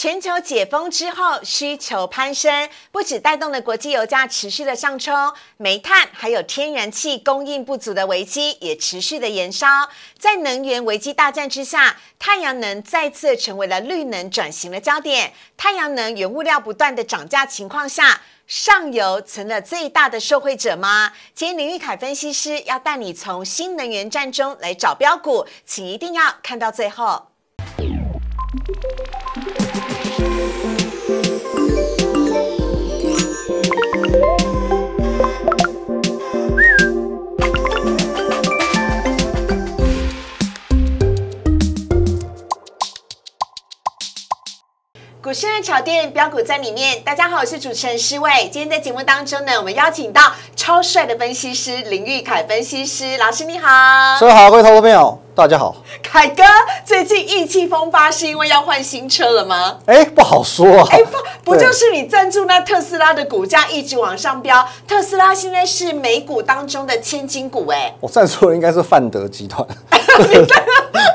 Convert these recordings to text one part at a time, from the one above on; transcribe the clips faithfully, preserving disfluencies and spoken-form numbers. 全球解封之后，需求攀升，不止带动了国际油价持续的上冲，煤炭还有天然气供应不足的危机也持续的延烧。在能源危机大战之下，太阳能再次成为了绿能转型的焦点。太阳能原物料不断的涨价情况下，上游成了最大的受惠者吗？今天林玉凯分析师要带你从新能源战中来找标股，请一定要看到最后。 股市热炒店，标股在里面。大家好，我是主持人施伟。今天在节目当中呢，我们邀请到超帅的分析师林玉凯分析师老师，你好。各位好，各位投资朋友，大家好。凯哥，最近意气风发，是因为要换新车了吗？哎、欸，不好说啊。哎、欸，不，不就是你赞助那特斯拉的股价一直往上飙？特斯拉现在是美股当中的千金股、欸，哎。我赞助的应该是范德集团。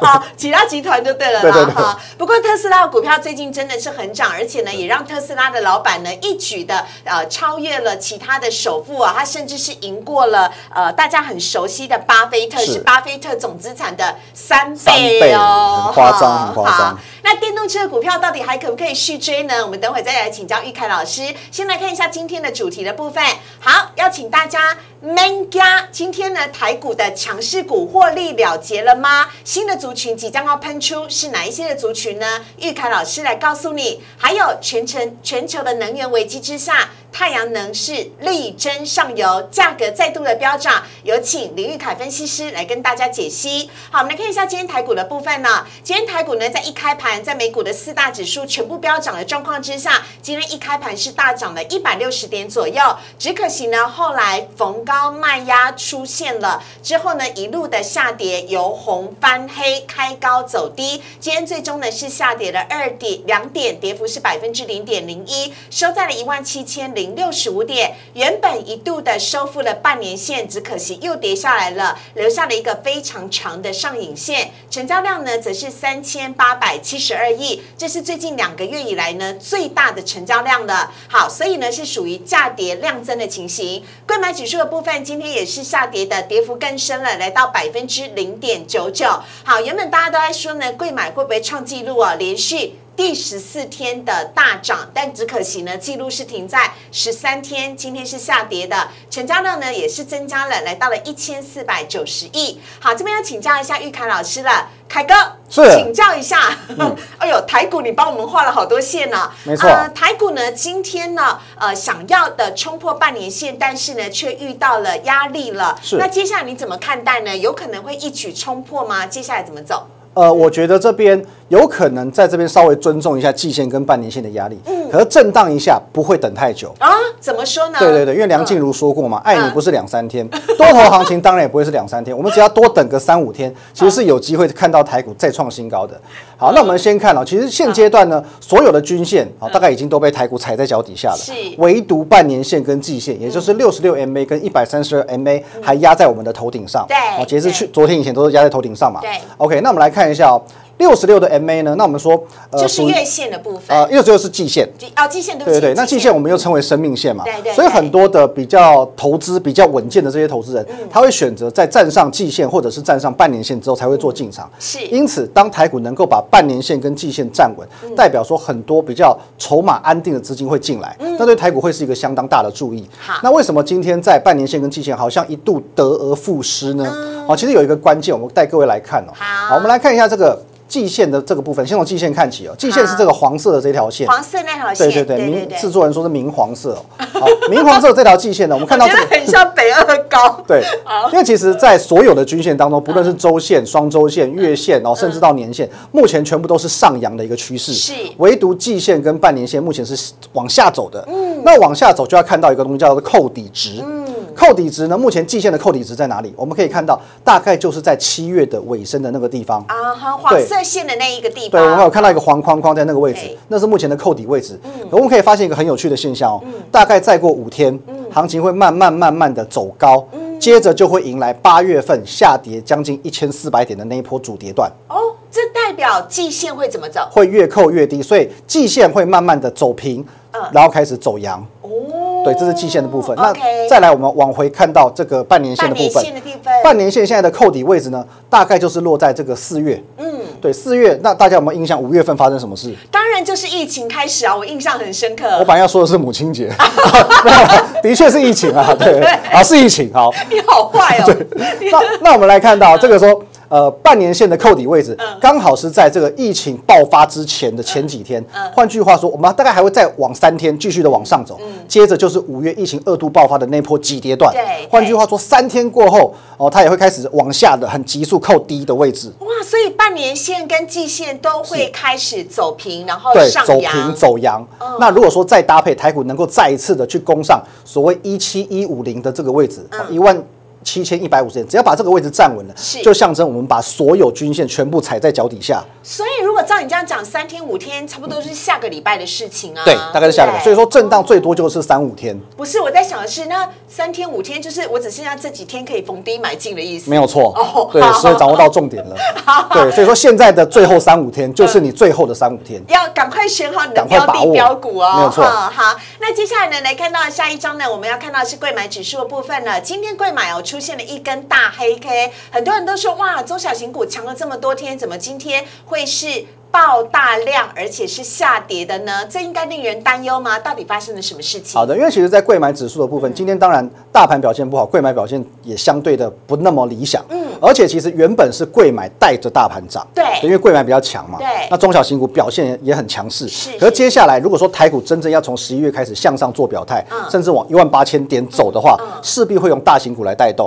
好，其他集团就对了啦。对对对哈。不过特斯拉的股票最近真的是很涨，而且呢，也让特斯拉的老板呢一举的呃超越了其他的首富啊，他甚至是赢过了呃大家很熟悉的巴菲特， 是, 是巴菲特总资产的三倍哦，很夸张，很夸张。那电动车股票到底还可不可以续追呢？我们等会再来请教玉凯老师。先来看一下今天的主题的部分。好，要请大家 man 家，今天呢台股的强势股获利了结了吗？新的 族群即将要喷出是哪一些的族群呢？玉凯老师来告诉你。还有全城全球的能源危机之下，太阳能是力争上游，价格再度的飙涨。有请林玉凯分析师来跟大家解析。好，我们来看一下今天台股的部分呢、哦。今天台股呢，在一开盘，在美股的四大指数全部飙涨的状况之下，今天一开盘是大涨了一百六十点左右。只可惜呢，后来逢高卖压出现了之后呢，一路的下跌，由红翻黑。 开高走低，今天最终呢是下跌了二点两点，跌幅是百分之零点零一，收在了一万七千零六十五点。原本一度的收复了半年线，只可惜又跌下来了，留下了一个非常长的上影线。成交量呢则是三千八百七十二亿，这是最近两个月以来呢最大的成交量了。好，所以呢是属于价跌量增的情形。柜买指数的部分今天也是下跌的，跌幅更深了，来到百分之零点九九。好。 好，原本大家都在说呢，贵买会不会创纪录啊？连续 第十四天的大涨，但只可惜呢，记录是停在十三天，今天是下跌的，成交量呢也是增加了，来到了一千四百九十亿。好，这边要请教一下玉凯老师了，凯哥，是请教一下。嗯、哎呦，台股你帮我们画了好多线呢、啊，没错、呃。台股呢今天呢，呃，想要的冲破半年线，但是呢却遇到了压力了。是。那接下来你怎么看待呢？有可能会一举冲破吗？接下来怎么走？ 呃，我觉得这边有可能在这边稍微尊重一下季线跟半年线的压力，嗯，可是震荡一下不会等太久啊？怎么说呢？对对对，因为梁静茹说过嘛，爱你不是两三天，多头行情当然也不会是两三天，我们只要多等个三五天，其实是有机会看到台股再创新高的。好，那我们先看哦，其实现阶段呢，所有的均线啊，大概已经都被台股踩在脚底下了，唯独半年线跟季线，也就是六十六 M A 跟一百三十二 M A 还压在我们的头顶上，对，哦，截至去昨天以前都是压在头顶上嘛，对 ，OK， 那我们来看 看一下哦， 六十六的 M A 呢？那我们说，呃，就是月线的部分，呃，又就是季线，哦，季线对对对，那季线我们又称为生命线嘛，对对，所以很多的比较投资比较稳健的这些投资人，他会选择在站上季线或者是站上半年线之后才会做进场，是，因此当台股能够把半年线跟季线站稳，代表说很多比较筹码安定的资金会进来，那对台股会是一个相当大的注意。那为什么今天在半年线跟季线好像一度得而复失呢？哦，其实有一个关键，我们带各位来看哦，好，我们来看一下这个 季线的这个部分，先从季线看起哦。季线是这个黄色的这条线，黄色那条线，对对对，明制作人说是明黄色哦。好，明黄色这条季线呢，我们看到这个很像北二高，对，因为其实，在所有的均线当中，不论是周线、双周线、月线，然后甚至到年线，目前全部都是上扬的一个趋势，是，唯独季线跟半年线目前是往下走的。嗯，那往下走就要看到一个东西叫做扣底值。嗯，扣底值呢，目前季线的扣底值在哪里？我们可以看到，大概就是在七月的尾声的那个地方啊，黄色 线的那一个地方，对，我们有看到一个黄框框在那个位置，那是目前的扣底位置。嗯，我们可以发现一个很有趣的现象哦，大概再过五天，行情会慢慢慢慢的走高，接着就会迎来八月份下跌将近一千四百点的那一波主跌段。哦，这代表季线会怎么走？会越扣越低，所以季线会慢慢的走平，嗯、然后开始走阳。哦，对，这是季线的部分。那再来，我们往回看到这个半年线的部分。半年线的地方，半年线现在的扣底位置呢，大概就是落在这个四月。嗯。 对，四月，那大家有没有印象？五月份发生什么事？当然就是疫情开始啊，我印象很深刻。我本来要说的是母亲节，的确是疫情啊，对，啊是疫情。好，你好坏哦。对，那那我们来看到这个时候，呃，半年线的扣底位置，刚好是在这个疫情爆发之前的前几天。换句话说，我们大概还会再往三天继续的往上走，接着就是五月疫情二度爆发的那波急跌段。对，换句话说，三天过后，哦，它也会开始往下的很急速扣低的位置。哇，所以半年线 线跟季线都会开始走平，然后上扬，走平走阳。嗯、那如果说再搭配台股能够再一次的去攻上所谓一七一五零的这个位置，一、嗯、万七千一百五十点，只要把这个位置站稳了，就象征我们把所有均线全部踩在脚底下。所以如果照你这样讲，三天五天差不多是下个礼拜的事情啊。对，大概是下个礼拜。所以说震荡最多就是三五天。不是，我在想的是，那三天五天就是我只剩下这几天可以逢低买进的意思。没有错。哦，对，所以掌握到重点了。对，所以说现在的最后三五天就是你最后的三五天，要赶快选好你的标的标股哦。没有错。好，那接下来呢，来看到下一章呢，我们要看到是柜买指数的部分了。今天柜买哦。 出现了一根大黑 K， 很多人都说哇，中小型股强了这么多天，怎么今天会是爆大量，而且是下跌的呢？这应该令人担忧吗？到底发生了什么事情？好的，因为其实，在柜买指数的部分，今天当然大盘表现不好，柜买表现也相对的不那么理想。嗯，而且其实原本是柜买带着大盘涨，对，因为柜买比较强嘛。对，那中小型股表现也很强势。是，可是接下来如果说台股真正要从十一月开始向上做表态，甚至往一万八千点走的话，势必会用大型股来带动。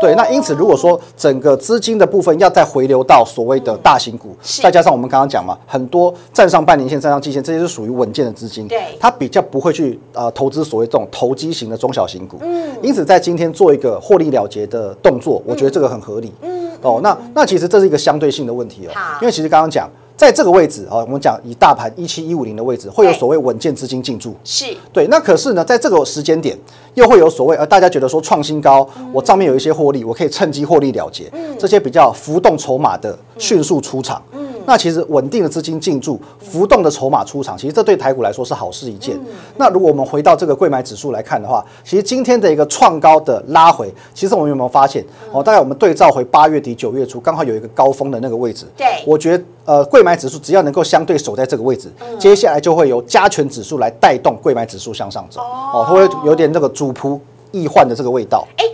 对，那因此如果说整个资金的部分要再回流到所谓的大型股，再加上我们刚刚讲嘛，很多站上半年线、站上季线，这些是属于稳健的资金，对，它比较不会去呃投资所谓这种投机型的中小型股，嗯，因此在今天做一个获利了结的动作，我觉得这个很合理，嗯，哦，那那其实这是一个相对性的问题哦，因为其实刚刚讲。 在这个位置啊，我们讲以大盘一七一五零的位置，会有所谓稳健资金进驻，是对。那可是呢，在这个时间点，又会有所谓呃，大家觉得说创新高，我账面有一些获利，我可以趁机获利了结，这些比较浮动筹码的迅速出场。 那其实稳定的资金进驻，浮动的筹码出场，其实这对台股来说是好事一件。那如果我们回到这个柜买指数来看的话，其实今天的一个创高的拉回，其实我们有没有发现？哦，大概我们对照回八月底九月初，刚好有一个高峰的那个位置。对，我觉得呃柜买指数只要能够相对守在这个位置，接下来就会由加权指数来带动柜买指数向上走。哦，它会有点那个主仆易患的这个味道。哎。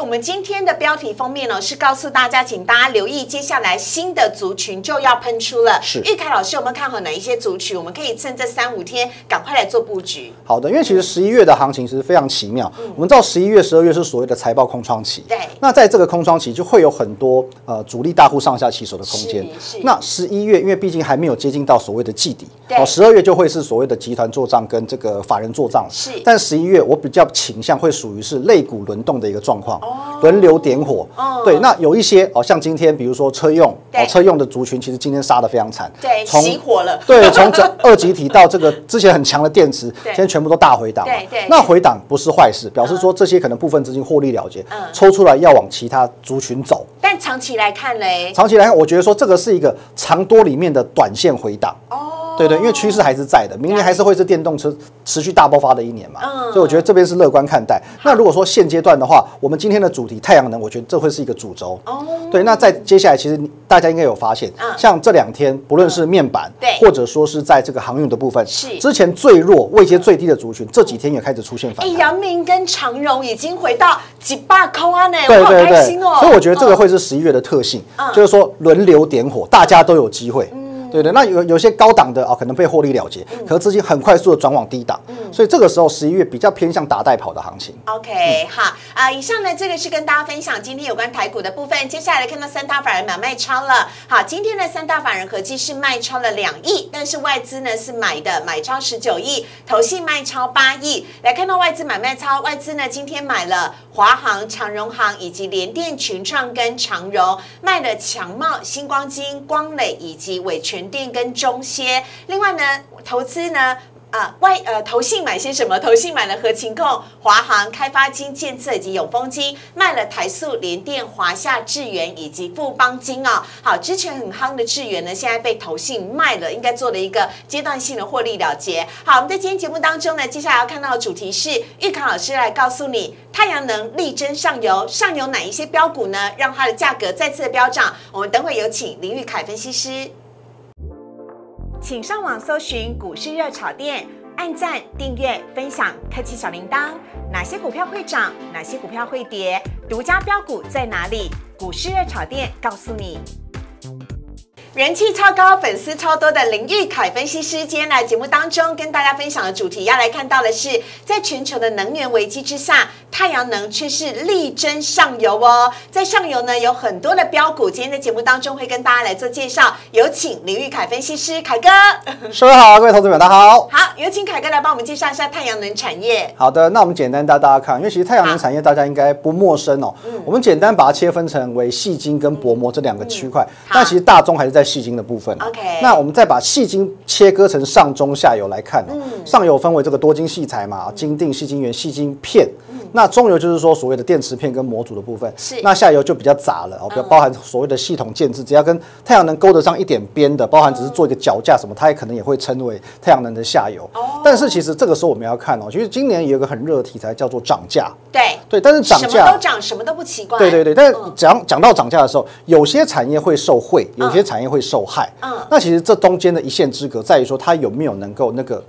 我们今天的标题封面呢，是告诉大家，请大家留意，接下来新的族群就要喷出了。是，玉凯老师有没有看好哪一些族群？我们可以趁这三五天赶快来做布局。好的，因为其实十一月的行情其实非常奇妙。嗯、我们知道十一月、十二月是所谓的财报空窗期。对。那在这个空窗期，就会有很多呃主力大户上下其手的空间。那十一月，因为毕竟还没有接近到所谓的季底，哦，十二月就会是所谓的集团做账跟这个法人做账。是。但十一月，我比较倾向会属于是类股轮动的一个状况。 轮流点火，对，那有一些哦，像今天比如说车用，哦，车用的族群其实今天杀得非常惨，对，熄火了，对，从这二级体到这个之前很强的电池，今天全部都大回档，对对，那回档不是坏事，表示说这些可能部分资金获利了结，抽出来要往其他族群走。但长期来看嘞，长期来看，我觉得说这个是一个长多里面的短线回档，哦，对对，因为趋势还是在的，明年还是会是电动车持续大爆发的一年嘛，所以我觉得这边是乐观看待。那如果说现阶段的话，我们今天 的主题太阳能，我觉得这会是一个主轴。哦，对，那在接下来，其实大家应该有发现，像这两天，不论是面板，对，或者说是在这个航运的部分，是之前最弱、位阶最低的族群，这几天也开始出现反弹。哎，阳明跟长荣已经回到几百空啊呢，我好开心哦。所以我觉得这个会是十一月的特性，就是说轮流点火，大家都有机会。 对的，那有有些高档的啊、哦，可能被获利了结，可是资金很快速的转往低档，嗯、所以这个时候十一月比较偏向打带跑的行情。OK，、嗯、好啊、呃，以上呢这个是跟大家分享今天有关台股的部分。接下来看到三大法人买卖超了，好，今天的三大法人合计是卖超了两亿，但是外资呢是买的买超十九亿，投信卖超八亿。来看到外资买卖超，外资呢今天买了华航、长荣航以及联电、群创跟长荣，卖了强茂、星光金、光磊以及伟全 联电跟中歇，另外呢，投资呢。啊，外呃投信买些什么？投信买了合勤控、华航、开发金、建测以及永丰金，卖了台塑、联电、华夏、智源以及富邦金哦。好，之前很夯的智源呢，现在被投信卖了，应该做了一个阶段性的获利了结。好，我们在今天节目当中呢，接下来要看到的主题是玉康老师来告诉你，太阳能力争上游，上游哪一些标股呢？让它的价格再次的飙涨。我们等会有请林玉凯分析师。 请上网搜寻股市热炒店，按赞、订阅、分享，开启小铃铛。哪些股票会涨？哪些股票会跌？独家标股在哪里？股市热炒店告诉你。人气超高、粉丝超多的林玉凯分析师，今天来节目当中跟大家分享的主题，要来看到的是，在全球的能源危机之下。 太阳能却是力争上游哦，在上游呢有很多的标股，今天在节目当中会跟大家来做介绍。有请林玉凯分析师，凯哥，各位好，各位投资者大家好。好，有请凯哥来帮我们介绍一下太阳能产业。好的，那我们简单带大家看，因为其实太阳能产业大家应该不陌生哦。嗯、我们简单把它切分成为矽晶跟薄膜这两个区块，但、嗯嗯、其实大宗还是在矽晶的部分。OK， 那我们再把矽晶切割成上中下游来看、哦，嗯、上游分为这个多晶矽材嘛，晶锭、矽晶圆、矽晶片。嗯 那中游就是说所谓的电池片跟模组的部分，是那下游就比较杂了哦，比较包含所谓的系统建制，只要跟太阳能勾得上一点边的，包含只是做一个脚架什么，它也可能也会称为太阳能的下游。但是其实这个时候我们要看哦，其实今年也有个很热的题材叫做涨价。对对，但是涨价什么都涨，什么都不奇怪。对对对，但是讲讲到涨价的时候，有些产业会受惠，有些产业会受害。嗯，那其实这中间的一线之隔在于说它有没有能够那个。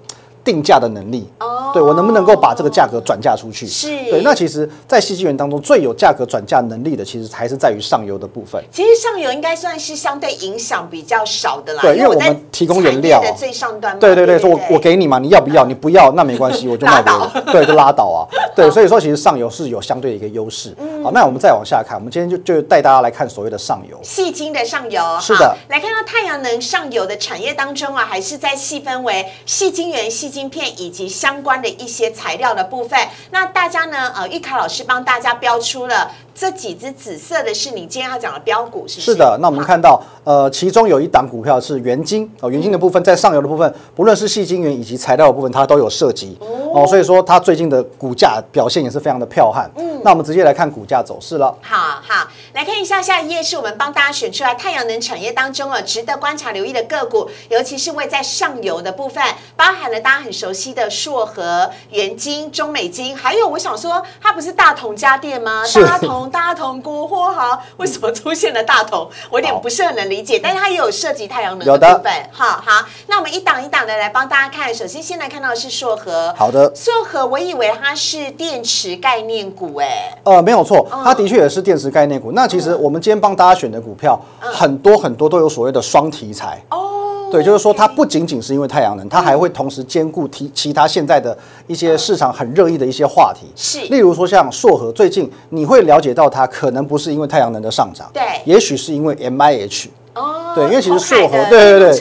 定价的能力， oh, 对我能不能够把这个价格转嫁出去？是，对。那其实，在矽晶圆当中，最有价格转嫁能力的，其实还是在于上游的部分。其实上游应该算是相对影响比较少的啦。对，因为我们提供原料、啊、的最上端。对对对，说我我给你嘛，你要不要？你不要，那没关系，我就卖给你。对，就拉倒啊。对，所以说其实上游是有相对的一个优势。嗯、好，那我们再往下看，我们今天就就带大家来看所谓的上游。矽晶的上游，是的。来看到太阳能上游的产业当中啊，还是在细分为矽晶圆、矽。 晶片以及相关的一些材料的部分，那大家呢？呃，玉凯老师帮大家标出了这几只紫色的，是你今天要讲的标股，是不是？是的，那我们看到，呃，其中有一档股票是元晶哦，元晶的部分在上游的部分，不论是矽晶圆以及材料的部分，它都有涉及哦，所以说它最近的股价表现也是非常的彪悍。嗯，那我们直接来看股价走势了。好好，来看一下下一页，是我们帮大家选出来太阳能产业当中啊值得观察留意的个股，尤其是位在上游的部分，包含了大家。 很熟悉的硕和、元晶、中美晶，还有我想说，它不是大同家电吗？大同、大同、国货哈，为什么出现了大同？我有点不是很能理解，但是它也有涉及太阳能的部分。好好，那我们一档一档的来帮大家看。首先，先来看到的是硕和。好的，硕和，我以为它是电池概念股，哎，呃，没有错，它的确也是电池概念股。那其实我们今天帮大家选的股票，很多很多都有所谓的双题材哦。 对，就是说它不仅仅是因为太阳能，它还会同时兼顾其其他现在的一些市场很热议的一些话题，是，例如说像硕和，最近你会了解到它可能不是因为太阳能的上涨，对，也许是因为 M I H。 哦，对，因为其实硕和，对对对，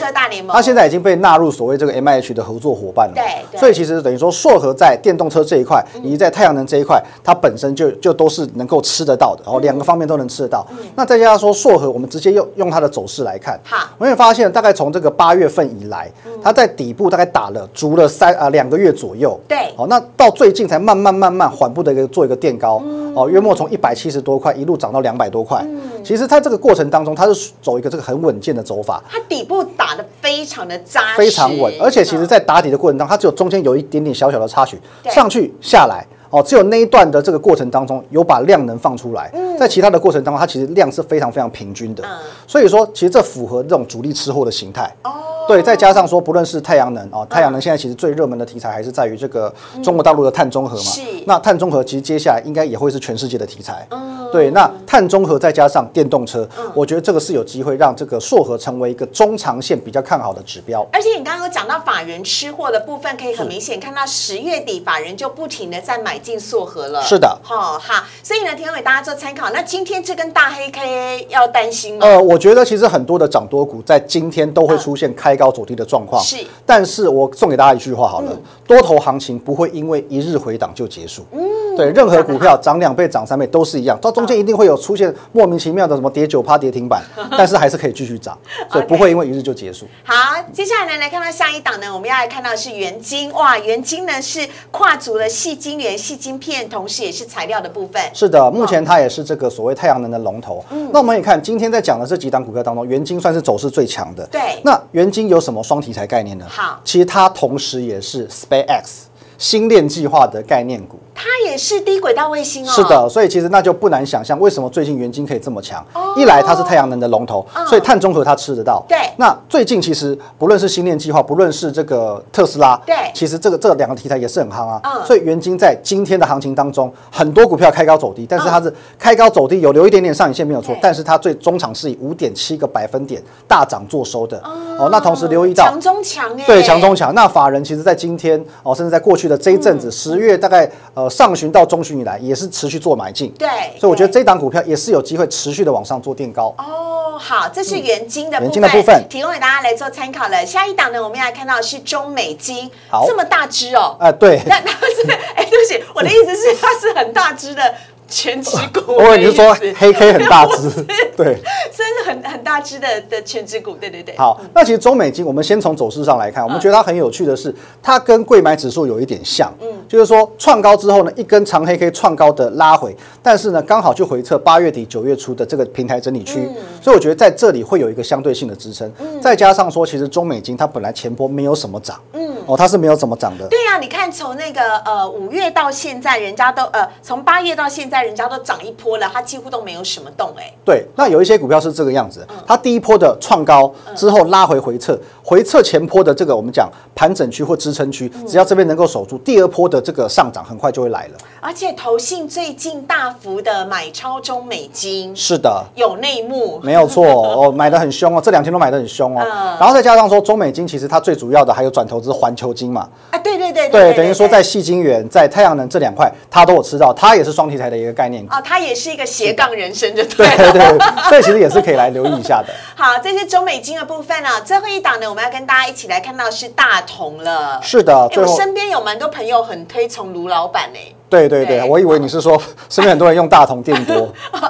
它现在已经被纳入所谓这个 M I H 的合作伙伴了，对，所以其实等于说硕和在电动车这一块，以及在太阳能这一块，它本身就就都是能够吃得到的，然后两个方面都能吃得到。那再加上说硕和，我们直接用用它的走势来看，好，我们也发现大概从这个八月份以来，它在底部大概打了足了三啊两个月左右，对，好，那到最近才慢慢慢慢缓步的一个做一个垫高，哦，约莫从一百七十多块一路涨到两百多块，其实它这个过程当中，它是走一个这个。 很稳健的走法，它底部打得非常的扎实，非常稳，而且其实，在打底的过程当中，它只有中间有一点点小小的插曲，上去下来。 哦，只有那一段的这个过程当中有把量能放出来，在其他的过程当中，它其实量是非常非常平均的，所以说其实这符合这种主力吃货的形态。哦，对，再加上说不论是太阳能哦，太阳能现在其实最热门的题材还是在于这个中国大陆的碳中和嘛。那碳中和其实接下来应该也会是全世界的题材。对，那碳中和再加上电动车，我觉得这个是有机会让这个硕和成为一个中长线比较看好的指标。而且你刚刚有讲到法人吃货的部分，可以很明显看到十月底法人就不停的在买。 进硕和了，是的，哦，好，所以呢，提供给大家做参考。那今天这根大黑 K 要担心吗？呃，我觉得其实很多的涨多股在今天都会出现开高走低的状况、嗯。是，但是我送给大家一句话好了，嗯、多头行情不会因为一日回档就结束。嗯，对，任何股票涨两倍、涨三倍都是一样，到中中间一定会有出现莫名其妙的什么跌九趴跌停板，但是还是可以继续涨，所以不会因为一日就结束。好，接下来呢来看到下一档呢，我们要来看到的是元晶哇，元晶呢是跨足了矽晶圆、矽晶片，同时也是材料的部分。是的，目前它也是这个所谓太阳能的龙头。嗯、那我们也看今天在讲的这几档股票当中，元晶算是走势最强的。对，那元晶有什么双题材概念呢？好，其实它同时也是 SpaceX。 星链计划的概念股，它也是低轨道卫星哦。是的，所以其实那就不难想象为什么最近元晶可以这么强。哦、一来它是太阳能的龙头，嗯、所以碳中和它吃得到。对，那最近其实不论是星链计划，不论是这个特斯拉，对，其实这个这两个题材也是很夯啊。嗯、所以元晶在今天的行情当中，很多股票开高走低，但是它是开高走低，有留一点点上影线没有错，但是它最中场是以五点七个百分点大涨做收的。嗯、哦，那同时留意到强中强哎、欸，对，强中强。那法人其实在今天哦，甚至在过去的 这一阵子，十月大概呃上旬到中旬以来，也是持续做买进。对，所以我觉得这档股票也是有机会持续的往上做垫高。哦，好，这是元晶的部分，嗯、元晶的部分提供给大家来做参考了。下一档呢，我们要来看到的是中美晶，这么大只哦。哎、呃，对，那它是哎、欸，对不起，我的意思是它是很大只的。 全指股，我你是说黑 K 很大只，对，真的很很大只的的全指股，对对对。好，那其实中美晶，我们先从走势上来看，我们觉得它很有趣的是，它跟贵买指数有一点像，嗯，就是说创高之后呢，一根长黑 K 创高的拉回，但是呢，刚好就回测八月底九月初的这个平台整理区，所以我觉得在这里会有一个相对性的支撑，再加上说，其实中美晶它本来前波没有什么涨，嗯，哦，它是没有怎么涨的。对呀，你看从那个呃五月到现在，人家都呃从八月到现在。 在人家都涨一波了，它几乎都没有什么动哎、欸。对，那有一些股票是这个样子，它第一波的创高之后拉回回撤，回撤前波的这个我们讲盘整区或支撑区，只要这边能够守住，第二波的这个上涨很快就会来了。而且投信最近大幅的买超中美晶，是的，有内幕，没有错哦，买得很凶哦，这两天都买得很凶哦。嗯、然后再加上说中美晶其实它最主要的还有转投资环球晶嘛，啊对对对 对, 對，等于说在矽晶圆、在太阳能这两块它都有吃到，它也是双题材的。 一个概念啊，它也是一个斜杠人生，就对对对，所以其实也是可以来留意一下的。好，这是中美晶的部分啊。最后一档呢，我们要跟大家一起来看到是大同了。是的，我身边有蛮多朋友很推崇卢老板哎。 对对对，我以为你是说身边很多人用大同电锅，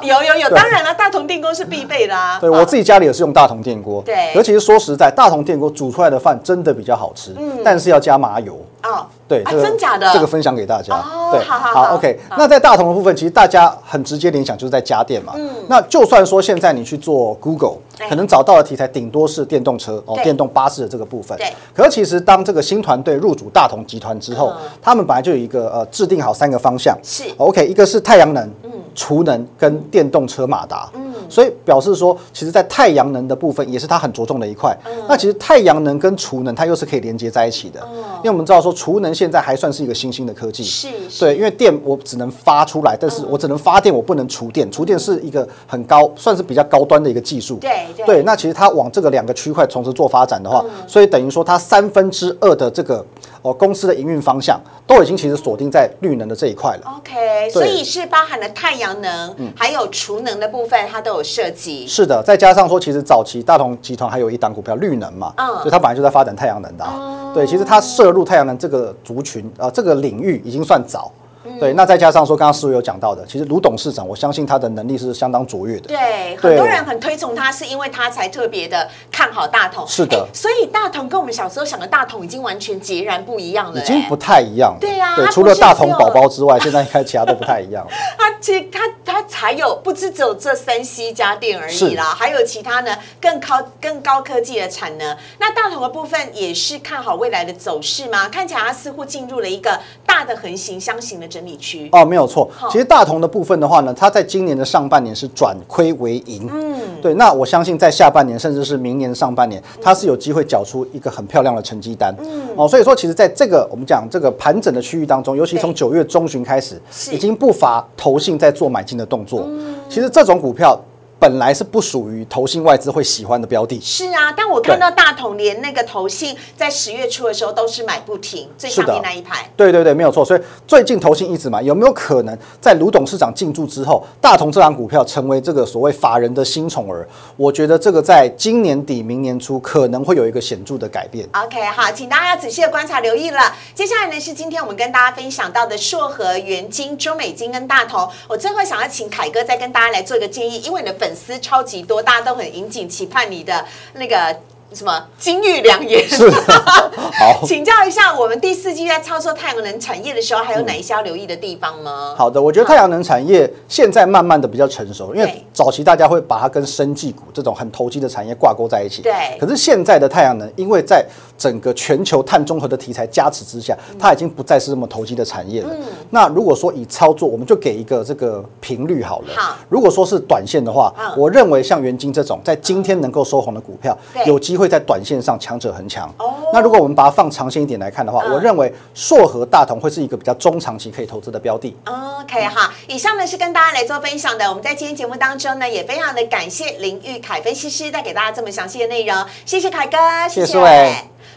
有有有，当然了，大同电锅是必备的啊。对我自己家里也是用大同电锅，对，而其实说实在，大同电锅煮出来的饭真的比较好吃，但是要加麻油啊。对，真假的，这个分享给大家。对，好好好 ，OK。那在大同的部分，其实大家很直接联想就是在家电嘛。嗯，那就算说现在你去做 Google， 可能找到的题材顶多是电动车哦，电动巴士的这个部分。对，可是其实当这个新团队入主大同集团之后，他们本来就有一个呃制定好三个 个方向是 OK， 一个是太阳能、储能跟电动车马达，所以表示说，其实，在太阳能的部分也是它很着重的一块。那其实太阳能跟储能它又是可以连接在一起的，因为我们知道说，储能现在还算是一个新兴的科技，是对，因为电我只能发出来，但是我只能发电，我不能储电，储电是一个很高，算是比较高端的一个技术。对对，那其实它往这个两个区块同时做发展的话，所以等于说它三分之二的这个。 哦，公司的营运方向都已经其实锁定在绿能的这一块了。OK， 所以是包含了太阳能，嗯、还有储能的部分，它都有涉及。是的，再加上说，其实早期大同集团还有一档股票绿能嘛，嗯、所以它本来就在发展太阳能的、啊。嗯、对，其实它涉入太阳能这个族群啊、呃，这个领域已经算早。 对，那再加上说，刚刚思维有讲到的，其实卢董事长，我相信他的能力是相当卓越的。对，很多人很推崇他，是因为他才特别的看好大同。是的，所以大同跟我们小时候想的大同已经完全截然不一样了，已经不太一样了。对呀，对，除了大同宝宝之外，现在应该其他都不太一样了。他其实他他才有，不只只有这三 C 家电而已啦，还有其他呢更高更高科技的产能。那大同的部分也是看好未来的走势吗？看起来它似乎进入了一个大的横行箱型的 整理区哦，没有错。其实大同的部分的话呢，它在今年的上半年是转亏为盈。嗯，对。那我相信在下半年，甚至是明年上半年，它是有机会缴出一个很漂亮的成绩单。嗯，哦，所以说，其实在这个我们讲这个盘整的区域当中，尤其从九月中旬开始，已经不乏投信在做买进的动作。其实这种股票。本来是不属于投信外资会喜欢的标的。是啊，但我看到大同连那个投信在十月初的时候都是买不停，最上面那一排。对对对，没有错。所以最近投信一直买，有没有可能在卢董事长进驻之后，大同这档股票成为这个所谓法人的新宠儿？我觉得这个在今年底、明年初可能会有一个显著的改变。OK， 好，请大家仔细的观察留意了。接下来呢是今天我们跟大家分享到的硕和、元金、中美金跟大同。我最后想要请凯哥再跟大家来做一个建议，因为你的粉丝超级多，大家都很引颈期盼你的那个什么金玉良言。是，好，请教一下，我们第四季在操作太阳能产业的时候，还有哪一些要留意的地方吗？嗯、好的，我觉得太阳能产业现在慢慢的比较成熟，因为早期大家会把它跟生技股这种很投机的产业挂钩在一起。对。可是现在的太阳能，因为在整个全球碳中和的题材加持之下，它已经不再是这么投机的产业了。嗯、那如果说以操作，我们就给一个这个频率好了。好。如果说是短线的话，嗯、我认为像元金这种在今天能够收红的股票，有机会。会在短线上强者恒强。那如果我们把它放长线一点来看的话，我认为硕和大同会是一个比较中长期可以投资的标的。OK， 好，以上呢是跟大家来做分享的。我们在今天节目当中呢，也非常的感谢林钰凯分析师带给大家这么详细的内容，谢谢凯哥，谢谢。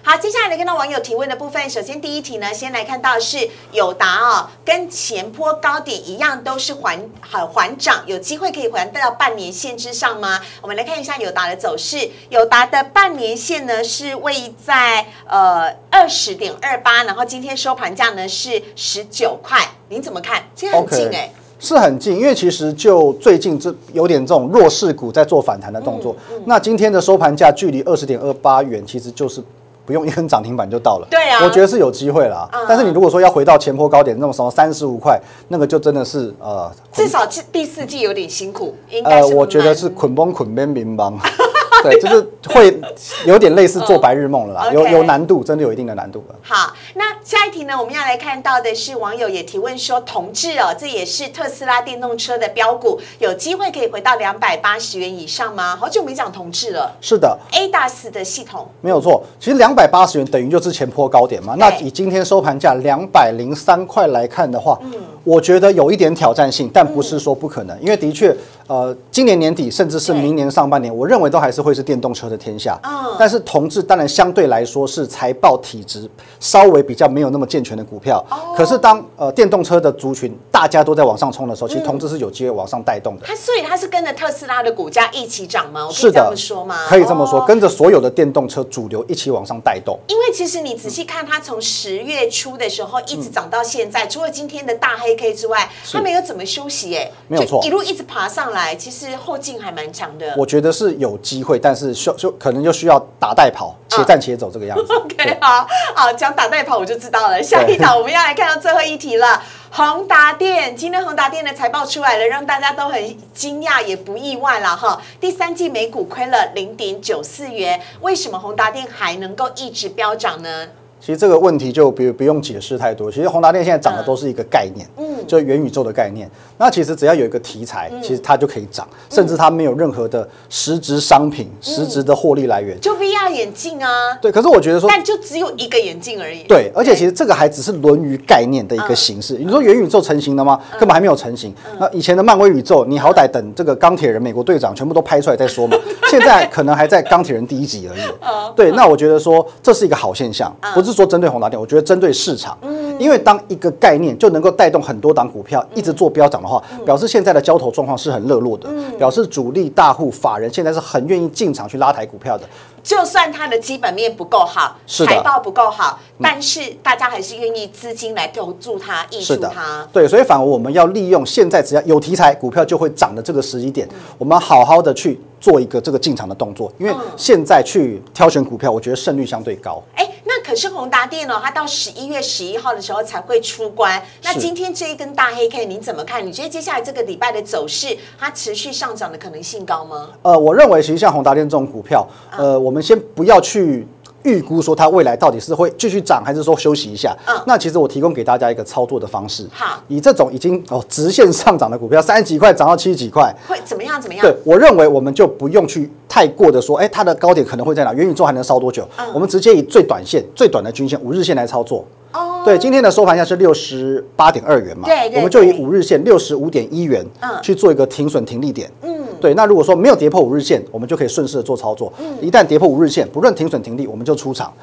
好，接下来呢，看到网友提问的部分，首先第一题呢，先来看到是友达哦，跟前波高点一样，都是缓好缓涨，有机会可以还到半年线之上吗？我们来看一下友达的走势，友达的半年线呢是位在呃二十点二八，然后今天收盘价呢是十九块，您怎么看？这很近哎、欸。Okay。是很近，因为其实就最近这有点这种弱势股在做反弹的动作。嗯嗯、那今天的收盘价距离二十点二八元，其实就是不用一根涨停板就到了。对啊，我觉得是有机会啦。嗯、但是你如果说要回到前波高点那种什么三十五块，那个就真的是呃，至少第四季有点辛苦，应该是。呃，我觉得是捆崩捆边民邦。对，就是会有点类似做白日梦了啦， oh, okay. 有有难度，真的有一定的难度了。好，那下一题呢？我们要来看到的是网友也提问说，同志哦，这也是特斯拉电动车的标股，有机会可以回到两百八十元以上吗？好久没讲同志了。是的 ，A D A S 的系统没有错。其实两百八十元等于就是前波高点嘛。那以今天收盘价两百零三块来看的话，嗯、我觉得有一点挑战性，但不是说不可能，嗯、因为的确，呃，今年年底甚至是明年上半年，我认为都还是会。是电动车的天下，但是同志当然相对来说是财报体质稍微比较没有那么健全的股票。可是当呃电动车的族群大家都在往上冲的时候，其实同志是有机会往上带动的。它所以它是跟着特斯拉的股价一起涨吗？我可以这么说吗？可以这么说，跟着所有的电动车主流一起往上带动。因为其实你仔细看，它从十月初的时候一直涨到现在，除了今天的大黑 K 之外，它没有怎么休息，哎，没有错，一路一直爬上来，其实后劲还蛮强的。我觉得是有机会。但是需就可能就需要打带跑，且战且走这个样子。啊、OK， 好，好讲打带跑我就知道了。下一档我们要来看到最后一题了。宏达电今天宏达电的财报出来了，让大家都很惊讶，也不意外了哈。第三季每股亏了零点九四元，为什么宏达电还能够一直飙涨呢？其实这个问题就不不用解释太多。其实宏达电现在涨的都是一个概念，嗯，就是元宇宙的概念。那其实只要有一个题材，其实它就可以涨，甚至它没有任何的实质商品、实质的获利来源，就 V R 眼镜啊。对，可是我觉得说，但就只有一个眼镜而已。对，而且其实这个还只是论于概念的一个形式。你说元宇宙成型了吗？根本还没有成型。那以前的漫威宇宙，你好歹等这个钢铁人、美国队长全部都拍出来再说嘛。现在可能还在钢铁人第一集而已。对，那我觉得说这是一个好现象，不是。说针对宏达电，我觉得针对市场，因为当一个概念就能够带动很多档股票一直做飙涨的话，表示现在的交投状况是很热络的，表示主力大户法人现在是很愿意进场去拉抬股票的。就算它的基本面不够好，财报不够好，但是大家还是愿意资金来投注它、挹注它。对，所以反而我们要利用现在只要有题材股票就会涨的这个时机点，我们好好的去做一个这个进场的动作，因为现在去挑选股票，我觉得胜率相对高。哎。可是宏达电哦，它到十一月十一号的时候才会出关。那今天这一根大黑 K 你怎么看？你觉得接下来这个礼拜的走势，它持续上涨的可能性高吗？呃，我认为其实像宏达电这种股票，呃，啊、我们先不要去预估说它未来到底是会继续涨，还是说休息一下。嗯、那其实我提供给大家一个操作的方式。好，以这种已经哦直线上涨的股票，三十几块涨到七十几块，会怎么样？怎么样？对，我认为我们就不用去。太过的说，哎、欸，它的高点可能会在哪？元宇宙还能烧多久？嗯、我们直接以最短线、最短的均线五日线来操作。哦，对，今天的收盘价是六十八点二元嘛，對對對我们就以五日线六十五点一元去做一个停损停利点。嗯，对，那如果说没有跌破五日线，我们就可以顺势的做操作。一旦跌破五日线，不论停损停利，我们就出场。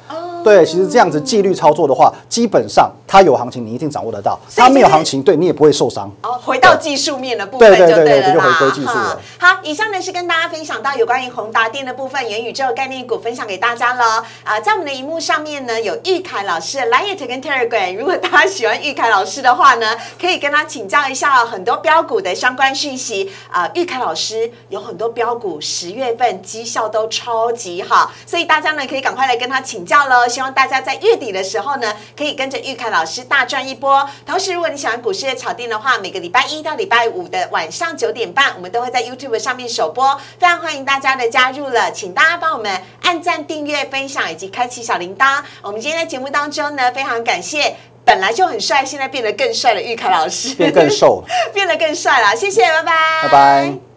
对，其实这样子纪律操作的话，基本上它有行情，你一定掌握得到；它没有行情，对你也不会受伤。哦，回到技术面的部分就对了啦。对对对对，就回归技术了。好，以上呢是跟大家分享到有关于宏达电的部分，元宇宙概念股分享给大家了。啊，在我们的荧幕上面呢有玉凯老师的 Line 跟 Telegram， 如果大家喜欢玉凯老师的话呢，可以跟他请教一下很多标股的相关讯息。啊，玉凯老师有很多标股，十月份绩效都超级好，所以大家呢可以赶快来跟他请教喽。 希望大家在月底的时候呢，可以跟着玉凯老师大赚一波。同时，如果你喜欢股市的炒店的话，每个礼拜一到礼拜五的晚上九点半，我们都会在 YouTube 上面首播，非常欢迎大家的加入了。请大家帮我们按赞、订阅、分享以及开启小铃铛。我们今天在节目当中呢，非常感谢。 本来就很帅，现在变得更帅的玉凯老师，变更瘦，变得更帅了。谢谢，拜拜，拜拜。